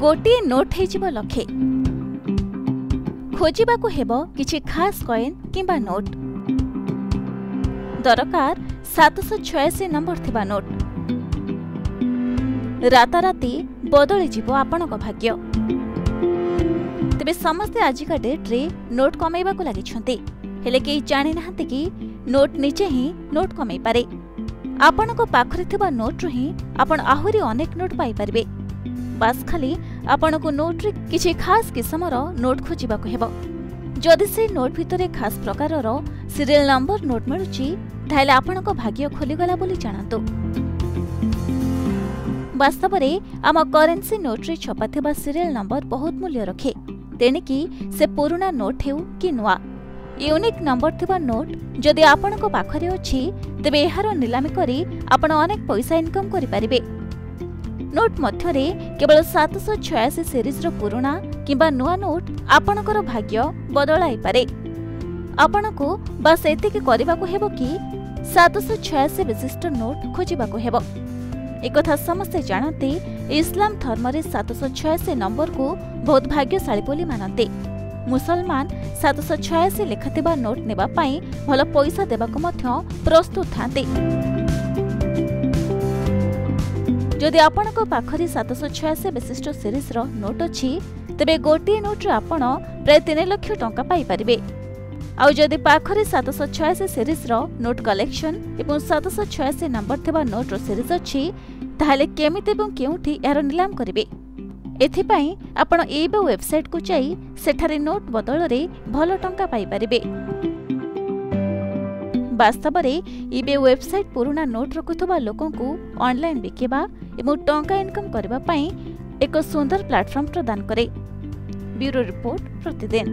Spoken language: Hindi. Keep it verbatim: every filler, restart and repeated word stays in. गोटे नोट हो लखे खोजाकू किछि खास कॉइन किंबा नोट दरकार सात सौ छियासी नंबर थिबा नोट राताराती बदली जीव आपण भाग्य तेबे समस्ते आजिका डेट्रे नोट कमेवाकू लगी हेले के जानि नाहंते कि नोट निजे ही नोट कमे पारे आपण पाखरे थिबा नोट रही आपण आहुरी अनेक नोट पाई पारबे बास खाली आपण को नोट रे किछि खास किसमर नोट खोजिबाकू हेबो। जदि से नोट भितरे खास प्रकार रो सीरियल नंबर नोट मिलुची ताले आपण को भाग्य खोली गला बोली जानतो। वास्तव रे आम करेन्सी नोट रे छपा थिबा सीरियल नंबर बहुत मूल्य रखे तेने कि से पुराना नोट हेउ कि नुवा यूनिक नंबर थिबा नोट जदि आपण को पाखरे अछि तबे एहारो निलामी करी आपण अनेक पैसा इनकम करि पारिबे। नोट मध्य रे केवल सात सौ छियासी सीरीज रो पुराना किंबा नुआ नोट आपणकर भाग्य बदलाई पारे। आपण को बस एतिके करबाकू हेबो कि सात सौ छियासी विशिष्ट नोट खोजिबाकू हेबो। एक कथा समस्ते जानते इस्लाम धर्म रे सात सौ छियासी नंबर को बहुत भाग्यशाली बोली मानते। मुसलमान सात सौ छियासी लिखथिबा नोट नेबा पई भलो पैसा देबाकू मध्य प्रस्तुत थाते। जदि आपण को पाखरी सात सौ छियासी विशिष्ट सीरीज रो नोट अछि तबे गोटे नोट रे आपण प्राय तीन लाख टंका पाई परिबे। आउ जदि पाखरी सात सौ छियासी सीरीज रो नोट कलेक्शन एवं सात सौ छियासी नंबर थेबा नोट रो सीरीज अछि ताले केमिते एवं केउठी एरो निलाम करिवे। एथि पई आपण एबे वेबसाइट को जाई सेठारे नोट बदल रे भलो टंका पाई परिबे। वास्तव में इबे वेबसाइट पुराना नोट रखुवा लोकों को ऑनलाइन बिकेबा एवं टंका इनकम करबा पई एक सुंदर प्लेटफॉर्म प्रदान करे। ब्यूरो रिपोर्ट प्रतिदिन।